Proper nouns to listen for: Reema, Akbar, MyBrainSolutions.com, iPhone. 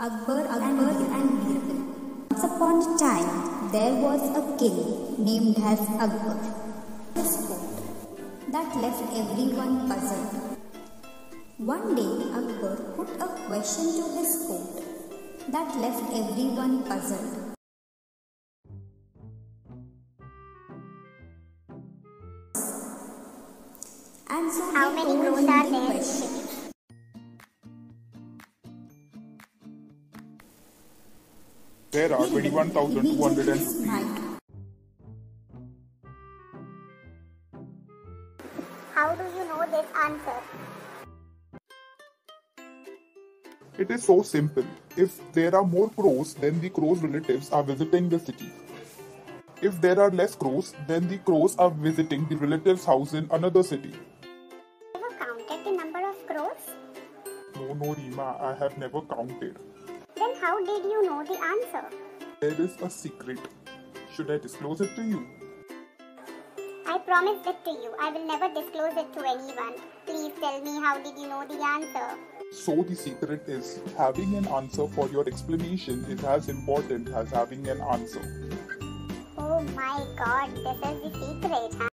Akbar and Reema. Once upon a time, there was a king named as Akbar. This court that left everyone puzzled. One day, Akbar put a question to his court that left everyone puzzled. And so how many rows are there? There are 21,250. How do you know this answer? It is so simple. If there are more crows, then the crows' relatives are visiting the city. If there are less crows, then the crows are visiting the relatives' house in another city. No, Reema, I have never counted. Then how did you know the answer? There is a secret. Should I disclose it to you? I promise it to you. I will never disclose it to anyone. Please tell me, how did you know the answer? So the secret is, having an answer for your explanation is as important as having an answer. Oh my God, this is the secret, huh?